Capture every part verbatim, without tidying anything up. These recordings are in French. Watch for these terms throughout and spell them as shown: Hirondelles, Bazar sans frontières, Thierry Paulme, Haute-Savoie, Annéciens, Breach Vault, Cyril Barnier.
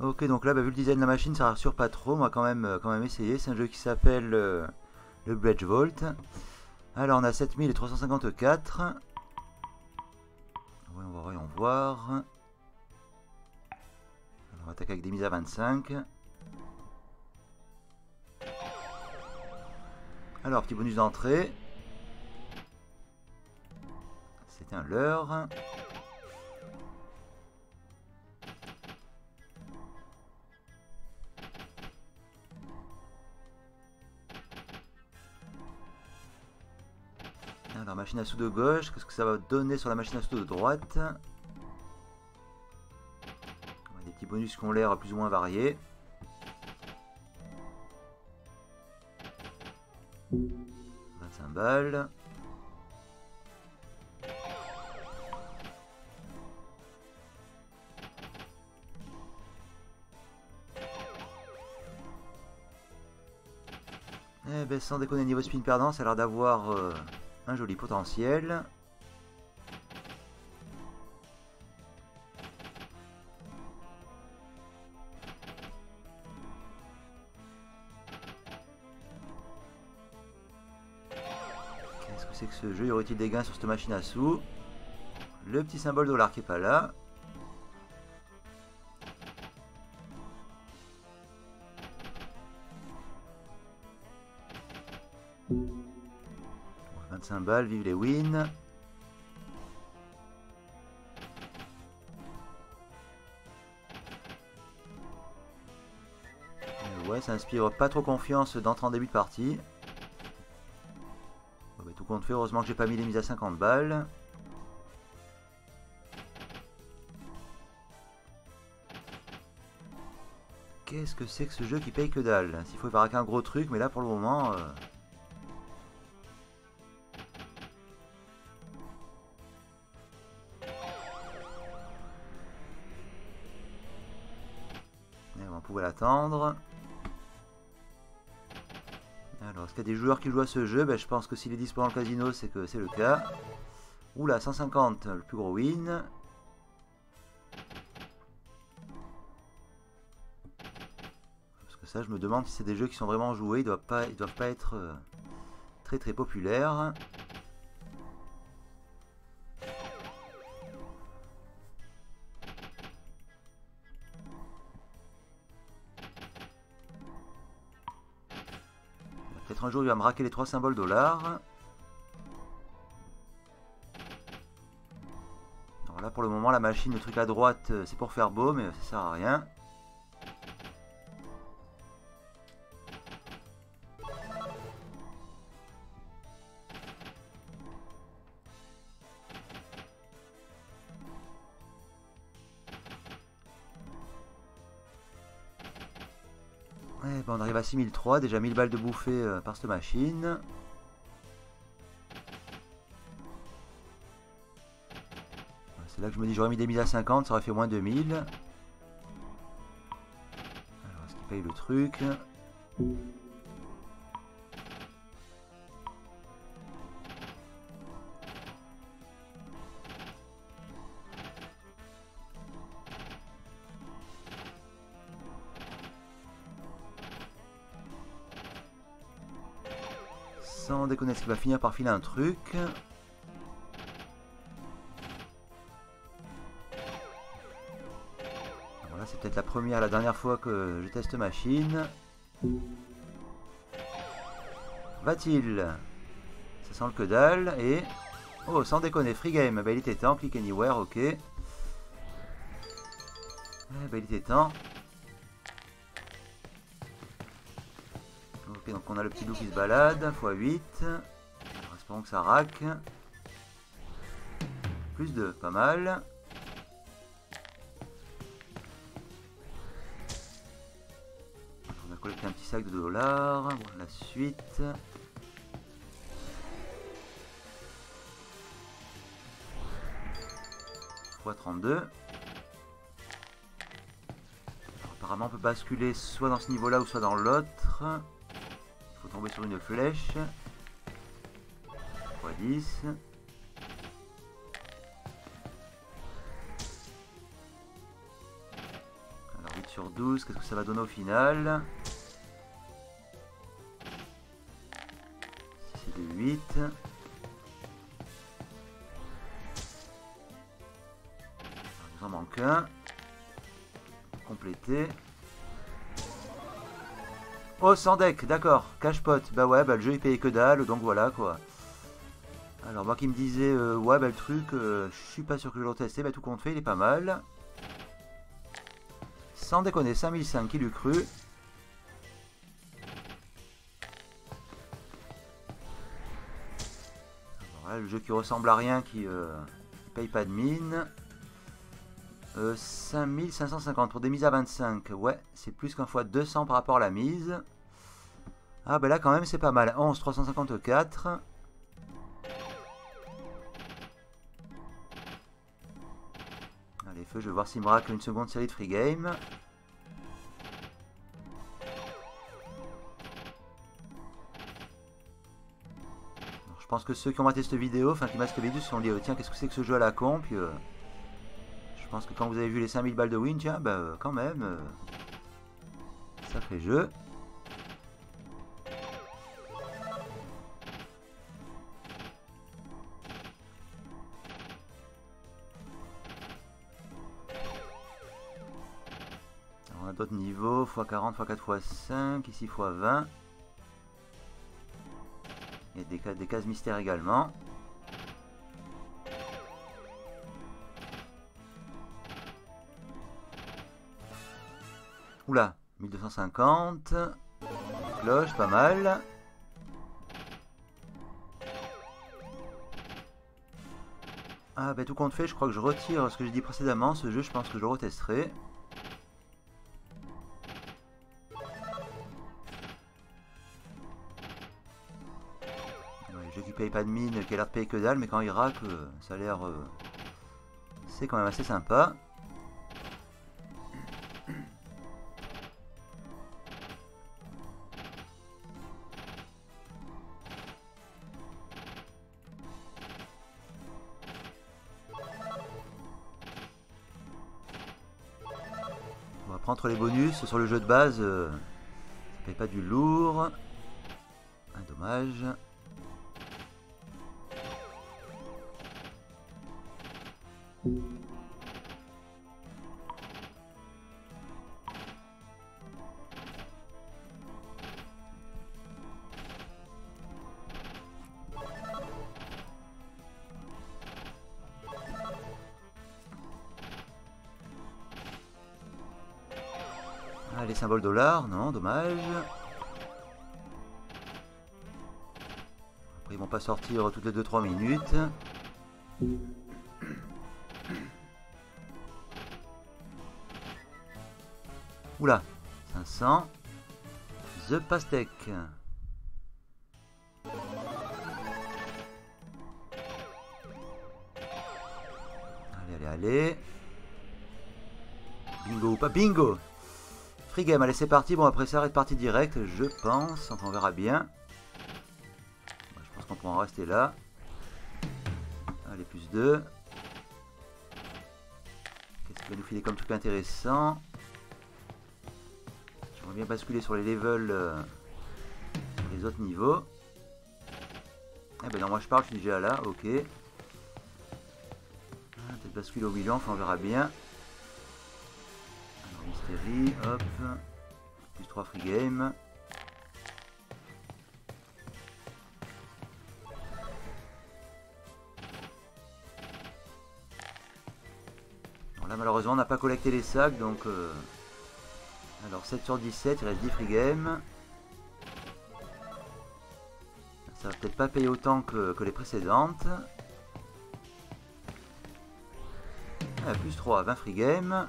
Ok, donc là, bah, vu le design de la machine, ça rassure pas trop. On va quand même, quand même essayer. C'est un jeu qui s'appelle euh, le Breach Vault. Alors, on a sept mille trois cent cinquante-quatre. Ouais, on va voyons voir. Alors, on va attaquer avec des mises à vingt-cinq. Alors, petit bonus d'entrée. C'est un leurre. Alors, machine à sous de gauche, qu'est-ce que ça va donner sur la machine à sous de droite? Des petits bonus qui ont l'air plus ou moins variés. vingt-cinq balles. Eh ben, sans déconner, niveau spin perdant, ça a l'air d'avoir euh, un joli potentiel. Qu'est-ce que c'est que ce jeu? Y aurait-il des gains sur cette machine à sous? Le petit symbole dollar qui n'est pas là. vingt-cinq balles, vive les wins. Et ouais, ça inspire pas trop confiance d'entrer en début de partie. Bon, bah, tout compte fait, heureusement que j'ai pas mis les mises à cinquante balles. Qu'est-ce que c'est que ce jeu qui paye que dalle? S'il faut y barraquer un gros truc, mais là pour le moment... Euh on pouvait l'attendre. Alors, est-ce qu'il y a des joueurs qui jouent à ce jeu? Ben, je pense que s'il est dispo dans le casino, c'est que c'est le cas. Oula, cent cinquante, le plus gros win. Parce que ça, je me demande si c'est des jeux qui sont vraiment joués. Ils doivent pas, ils doivent pas être très très populaires. Peut-être un jour il va me raquer les trois symboles dollars. Alors là pour le moment la machine, le truc à droite c'est pour faire beau mais ça sert à rien. Eh ben on arrive à six mille trois, déjà mille balles de bouffée euh, par cette machine. C'est là que je me dis j'aurais mis des mises à cinquante, ça aurait fait moins de mille. Alors est-ce qu'il paye le truc? Sans déconner, ce qui va finir par filer un truc. Alors là, c'est peut-être la première, la dernière fois que je teste machine. Va-t-il? Ça sent le que dalle et... Oh, sans déconner, free game. Bah, il était temps, click anywhere, ok. Bah, il était temps. Ok, donc on a le petit loup qui se balade, fois huit, espérons que ça raque, plus deux, pas mal. On a collecté un petit sac de dollars, bon, la suite. fois trente-deux. Alors, apparemment on peut basculer soit dans ce niveau là ou soit dans l'autre. Tomber sur une flèche. fois dix. Alors sur douze, qu'est-ce que ça va donner au final? C'est de huit. Il nous en manque un. Compléter. Oh, sans deck, d'accord, cash-pot. Bah ouais, bah le jeu il payait que dalle, donc voilà quoi. Alors moi qui me disais, euh, ouais bah le truc, euh, je suis pas sûr que je l'ai testé, bah tout compte fait, il est pas mal. Sans déconner, cinq mille cinq, qui l'eût cru. Alors là, le jeu qui ressemble à rien, qui euh, paye pas de mine. Euh, cinq mille cinq cent cinquante pour des mises à vingt-cinq. Ouais, c'est plus qu'un fois deux cents par rapport à la mise. Ah ben là quand même c'est pas mal. onze trois cent cinquante-quatre. Allez feu, je vais voir s'il me racle une seconde série de free game. Alors, je pense que ceux qui ont raté cette vidéo, enfin qui m'a cette vidéo, se sont dit oh, tiens qu'est-ce que c'est que ce jeu à la con puis, euh... Je pense que quand vous avez vu les cinq mille balles de win, tiens, bah euh, quand même, euh, sacré jeu. Alors, on a d'autres niveaux, fois quarante, fois quatre, fois cinq, ici fois vingt. Il y a des cases, des cases mystères également. Oula, mille deux cent cinquante, cloche, pas mal. Ah bah tout compte fait, je crois que je retire ce que j'ai dit précédemment, ce jeu je pense que je le retesterai. Le jeu qui paye pas de mine, qui a l'air de payer que dalle, mais quand il racle, ça a l'air... Euh, c'est quand même assez sympa. Entre les bonus sur le jeu de base, euh, ça paye pas du lourd. Ah, dommage. Ah, les symboles dollars, non, dommage. Après, ils vont pas sortir toutes les deux trois minutes. Oula, cinq cents. The Pastèque. Allez, allez, allez. Bingo ou pas bingo? Free game, allez c'est parti, bon après ça arrête partie directe je pense, enfin on verra bien. Je pense qu'on pourra en rester là. Allez plus deux. Qu'est-ce qu'il va nous filer comme truc intéressant? J'aimerais bien basculer sur les levels, euh, sur les autres niveaux. Eh ben non moi je parle, je suis déjà là, ok. Ah, peut-être basculer au milieu, enfin on verra bien. Mystérie, hop, plus trois free game. Bon, là malheureusement on n'a pas collecté les sacs donc euh... alors sept sur dix-sept, il reste dix free game. Ça va peut-être pas payer autant que, que les précédentes. Ah, plus trois, vingt free game.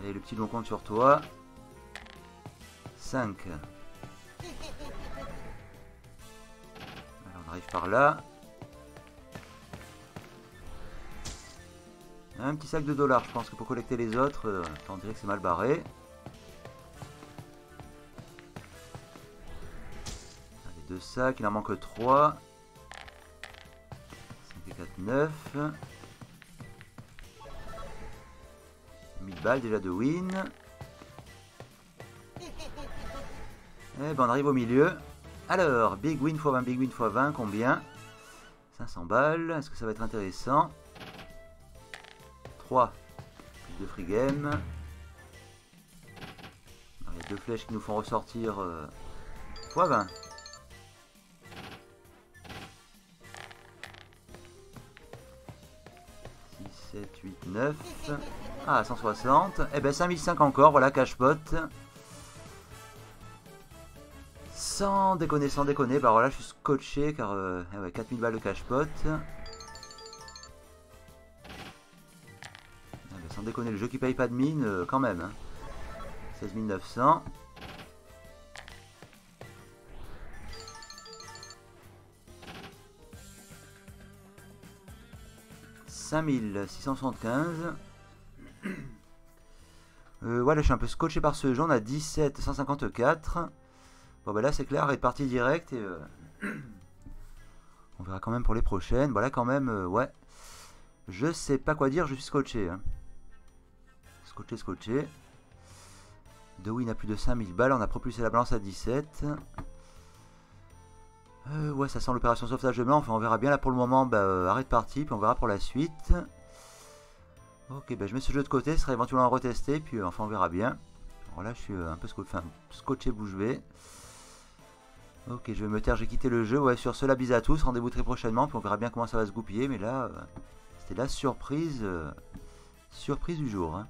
Allez, le petit bon compte sur toi. cinq. Alors, on arrive par là. Un petit sac de dollars, je pense que pour collecter les autres, euh, on dirait que c'est mal barré. Allez, deux sacs, il en manque trois. quatre neuf. mille balles déjà de win. Et ben on arrive au milieu. Alors, big win fois vingt, big win fois vingt, combien? Cinq cents balles, est-ce que ça va être intéressant? Trois, plus de free game. Alors, il y a deux flèches qui nous font ressortir euh, fois vingt. six, sept, huit, neuf. Ah, cent soixante. Et eh ben cinq mille cinq encore, voilà, cashpot. Sans déconner, sans déconner, bah voilà, je suis scotché car euh, eh ouais, quatre mille balles de cashpot. Ah bah, sans déconner, le jeu qui paye pas de mine euh, quand même. Hein. seize mille neuf cents. cinq mille six cent soixante-quinze. Euh, voilà, je suis un peu scotché par ce jeu, on a dix-sept cent cinquante-quatre. Bon ben là c'est clair, arrêt de partie direct et euh, on verra quand même pour les prochaines. Voilà quand même, euh, ouais, je sais pas quoi dire, je suis scotché. Hein. Scotché, scotché. De win à plus de cinq mille balles, on a propulsé la balance à dix-sept. Euh, ouais, ça sent l'opération sauvetage de blanc, enfin on verra bien là pour le moment, bah, euh, arrêt de partie, puis on verra pour la suite. Ok, bah, je mets ce jeu de côté, ce sera éventuellement retesté, puis euh, enfin on verra bien. Alors là je suis euh, un peu sco enfin, scotché bouche bée. Ok, je vais me taire, j'ai quitté le jeu. Ouais, sur cela, bise à tous, rendez-vous très prochainement, puis on verra bien comment ça va se goupiller, mais là, euh, c'était la surprise, euh, surprise du jour. Hein.